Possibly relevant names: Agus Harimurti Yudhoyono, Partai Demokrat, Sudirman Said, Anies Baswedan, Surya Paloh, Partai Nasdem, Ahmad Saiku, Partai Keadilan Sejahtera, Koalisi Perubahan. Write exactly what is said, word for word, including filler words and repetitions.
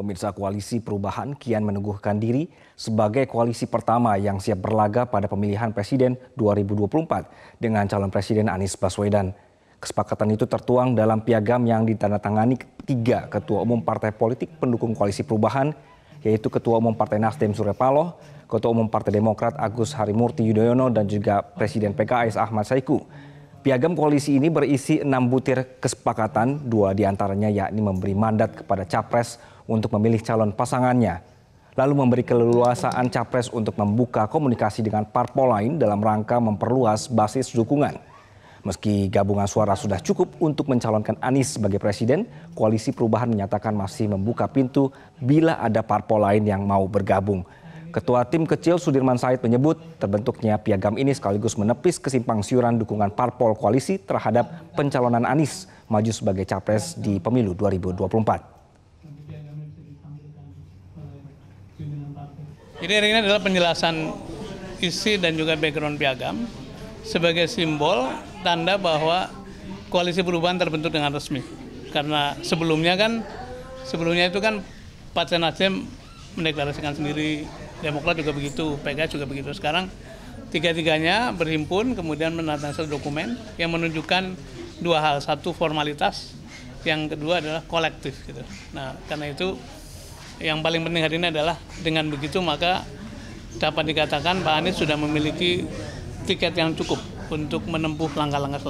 Pemirsa, Koalisi Perubahan kian meneguhkan diri sebagai koalisi pertama yang siap berlaga pada pemilihan presiden dua ribu dua puluh empat dengan calon presiden Anies Baswedan. Kesepakatan itu tertuang dalam piagam yang ditandatangani tiga ketua umum partai politik pendukung Koalisi Perubahan, yaitu Ketua Umum Partai Nasdem Surya Paloh, Ketua Umum Partai Demokrat Agus Harimurti Yudhoyono, dan juga Presiden P K S Ahmad Saiku. Piagam koalisi ini berisi enam butir kesepakatan, dua diantaranya yakni memberi mandat kepada capres untuk memilih calon pasangannya, lalu memberi keleluasaan capres untuk membuka komunikasi dengan parpol lain dalam rangka memperluas basis dukungan. Meski gabungan suara sudah cukup untuk mencalonkan Anies sebagai presiden, Koalisi Perubahan menyatakan masih membuka pintu bila ada parpol lain yang mau bergabung. Ketua Tim Kecil Sudirman Said menyebut terbentuknya piagam ini sekaligus menepis kesimpang siuran dukungan parpol koalisi terhadap pencalonan Anies maju sebagai capres di pemilu dua ribu dua puluh empat. Jadi ini adalah penjelasan isi dan juga background piagam sebagai simbol tanda bahwa Koalisi Perubahan terbentuk dengan resmi. Karena sebelumnya kan sebelumnya itu kan Partai Nasdem mendeklarasikan sendiri, Demokrat juga begitu, P K S juga begitu. Sekarang tiga-tiganya berhimpun kemudian menandatangani satu dokumen yang menunjukkan dua hal, satu formalitas, yang kedua adalah kolektif gitu. Nah, karena itu yang paling penting hari ini adalah dengan begitu maka dapat dikatakan Pak Anies sudah memiliki tiket yang cukup untuk menempuh langkah-langkah selanjutnya.